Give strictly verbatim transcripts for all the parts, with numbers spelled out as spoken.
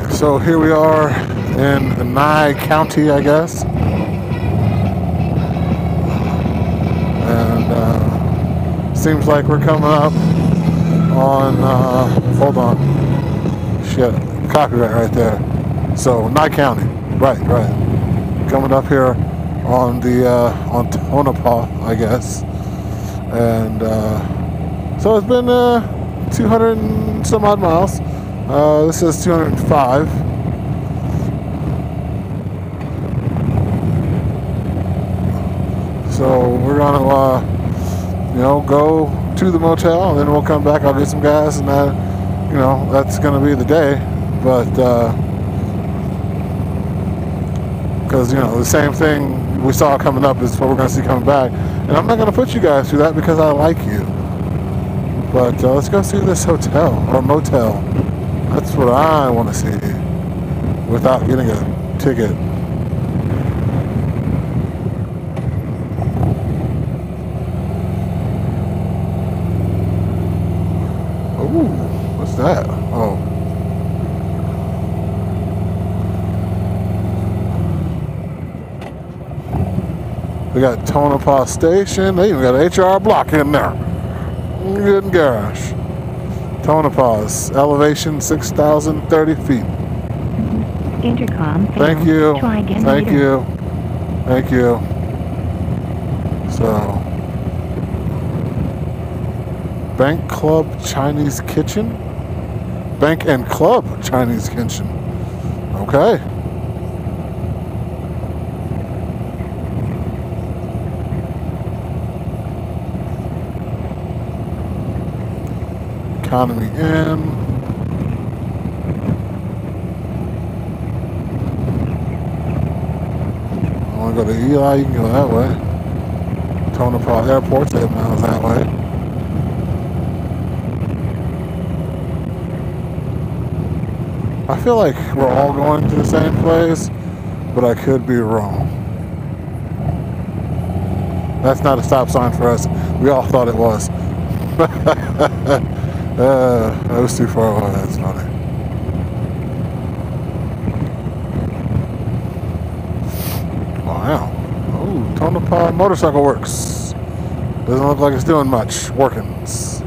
Alright, so here we are in Nye County, I guess. And uh, seems like we're coming up on, uh, hold on, shit, copyright right there. So, Nye County, right, right. Coming up here on the, uh, on Tonopah, I guess. And uh, so it's been uh, two hundred and some odd miles. Uh, this is two hundred five. So we're gonna, uh, you know, go to the motel, and then we'll come back. I'll get some gas, and that, you know, that's gonna be the day. But because uh, you know, the same thing we saw coming up is what we're gonna see coming back, and I'm not gonna put you guys through that because I like you. But uh, let's go see this hotel or motel. That's what I want to see without getting a ticket. Ooh, what's that? Oh. We got Tonopah Station. They even got an H R block in there. Good and gosh. Tonopah's elevation six thousand thirty feet. Intercom. Thank you. Try again Thank later. you. Thank you. So, Bank Club Chinese Kitchen. Bank and Club Chinese Kitchen. Okay. Economy in. I want to go to Eli, you can go that way. Tonopah Airport, eight miles that way. I feel like we're all going to the same place, but I could be wrong. That's not a stop sign for us. We all thought it was. Uh, that was too far away, that's funny. Wow. Oh, Tonopah Motorcycle Works. Doesn't look like it's doing much. Workings.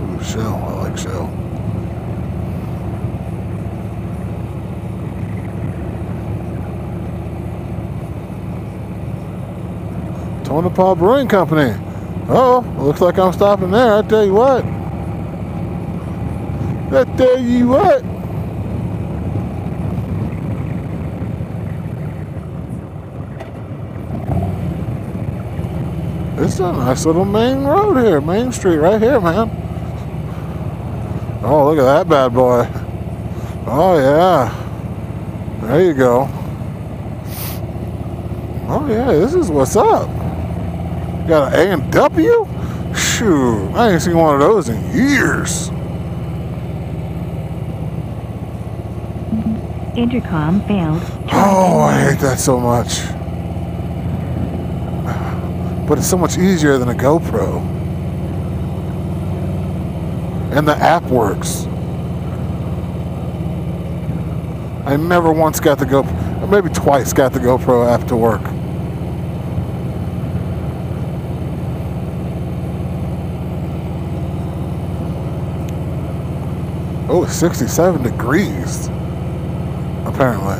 Ooh, shell. I like shell. Paul Brewing Company. Oh, looks like I'm stopping there. I tell you what. I tell you what. This is a nice little main road here, Main Street right here, man. Oh, look at that bad boy. Oh yeah. There you go. Oh yeah, this is what's up. Got an A and W? Shoot, I ain't seen one of those in years. Intercom failed. Oh, I hate that so much. But it's so much easier than a GoPro. And the app works. I never once got the GoPro, or maybe twice got the GoPro app to work. Oh, it's sixty-seven degrees, apparently.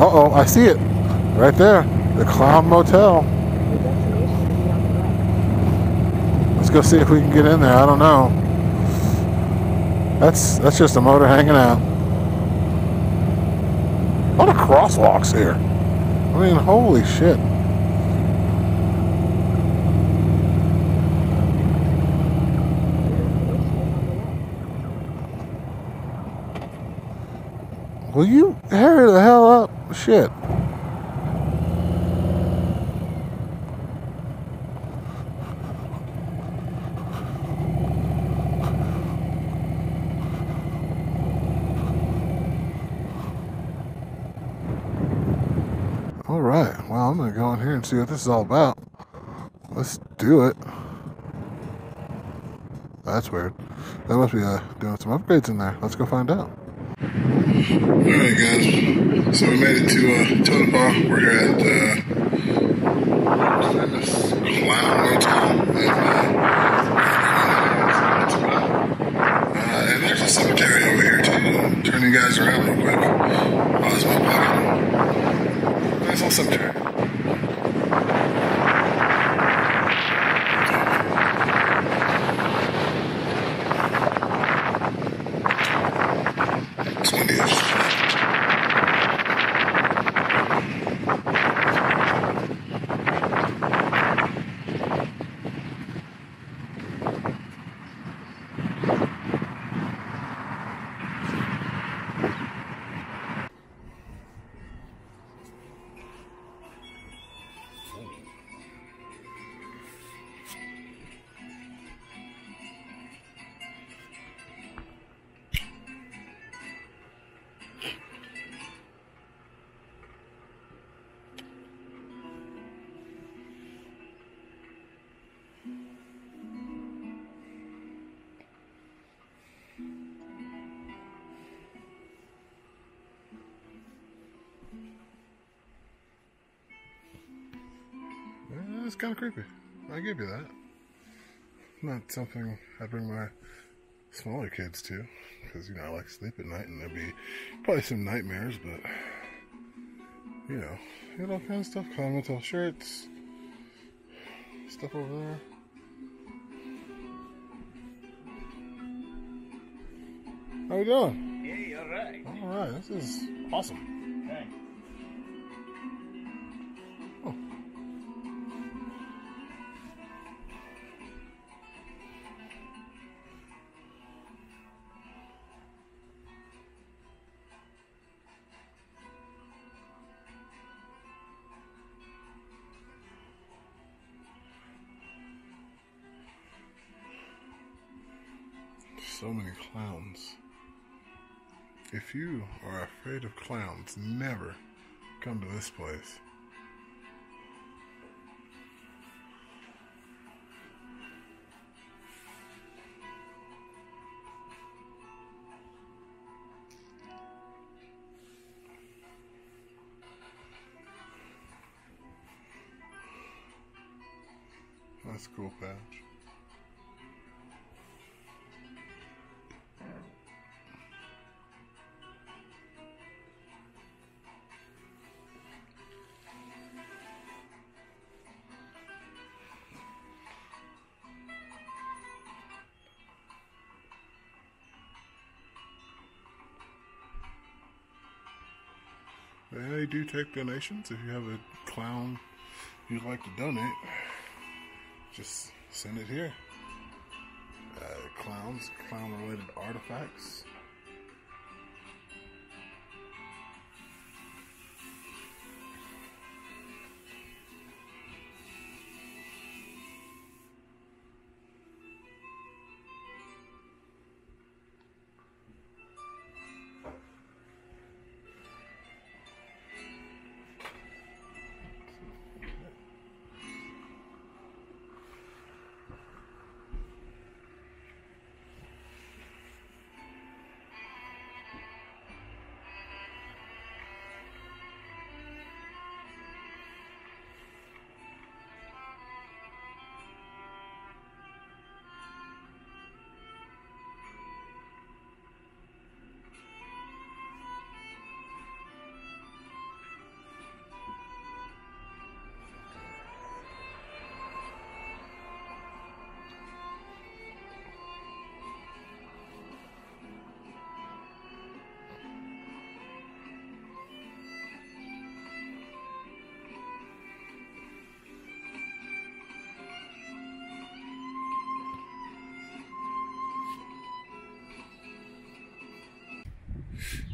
Uh-oh, I see it. Right there, the Clown Motel. Let's go see if we can get in there, I don't know. That's, that's just a motor hanging out. A lot of crosswalks here. I mean, holy shit. Will you hurry the hell up? Shit. All right, well, I'm gonna go in here and see what this is all about. Let's do it. That's weird. That must be uh, doing some upgrades in there. Let's go find out. Alright guys, so we made it to uh, Tonopah. We're here at uh, this Clown Motel. And, uh, uh, and there's a cemetery over here too. Turn you guys around real quick. Oh, that's my pocket. Nice little cemetery. It's kind of creepy. I'll give you that. Not something I'd bring my smaller kids to, because you know I like to sleep at night, and there'd be probably some nightmares. But you know, you know, all kinds of stuff. Clown Motel shirts, stuff over there. How we doing? Hey, all right. All right. This is awesome. Thanks. So many clowns. If you are afraid of clowns, never come to this place. That's a cool patch. They do take donations. If you have a clown you'd like to donate, just send it here. Uh, clowns, clown-related artifacts.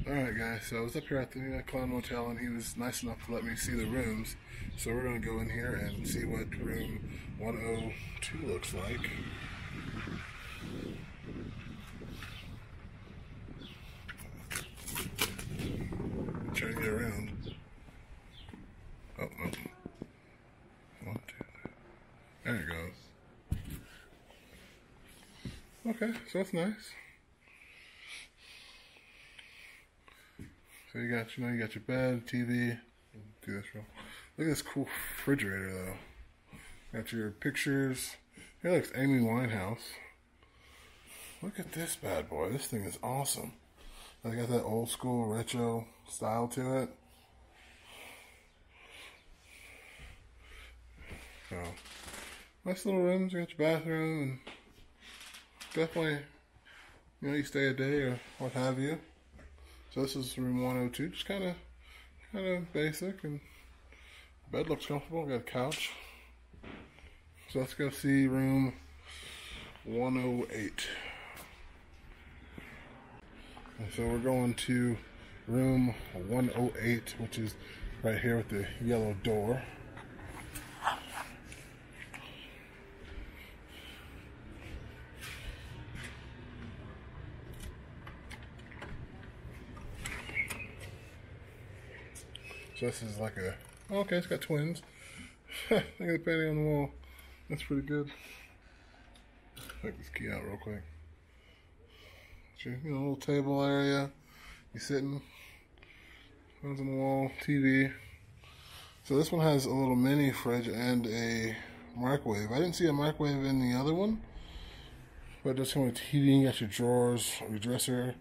Alright guys, so I was up here at the Nye Clown Motel, and he was nice enough to let me see the rooms. So we're going to go in here and see what room one oh two looks like. Turning it around. Oh, oh. One, two, three. There it goes. Okay, so that's nice. So you got, you know, you got your bed, T V. Do this real. Look at this cool refrigerator though. Got your pictures. Here looks Amy Winehouse. Look at this bad boy. This thing is awesome. I got that old school retro style to it. So nice little rooms. You got your bathroom, and definitely, you know, you stay a day or what have you. So this is room one oh two. Just kind of, kind of basic, and the bed looks comfortable. We got a couch. So let's go see room one oh eight. And so we're going to room one oh eight, which is right here with the yellow door. So this is like a, oh, okay, it's got twins. Look at the painting on the wall. That's pretty good. Take this key out real quick. You know, little table area. You sitting. One's on the wall. T V. So this one has a little mini fridge and a microwave. I didn't see a microwave in the other one, but just kind of T V. You got your drawers, your dresser,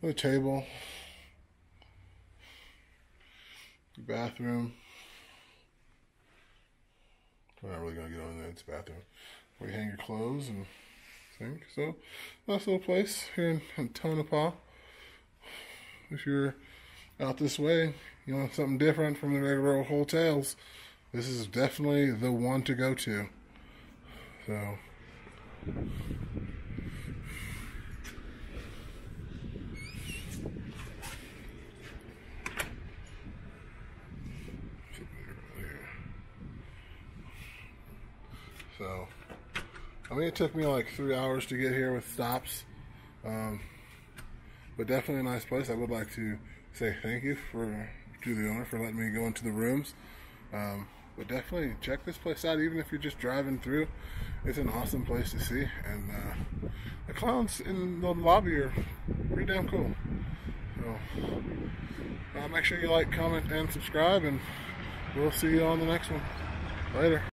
the table. Your bathroom. We're not really gonna get on there. It's the bathroom where you hang your clothes and things. So nice little place here in, in Tonopah. If you're out this way, you want something different from the regular old hotels, this is definitely the one to go to. So. So, I mean, it took me like three hours to get here with stops, um, but definitely a nice place. I would like to say thank you for to the owner for letting me go into the rooms, um, but definitely check this place out. Even if you're just driving through, it's an awesome place to see, and uh, the clowns in the lobby are pretty damn cool. So, uh, make sure you like, comment, and subscribe, and we'll see you on the next one. Later.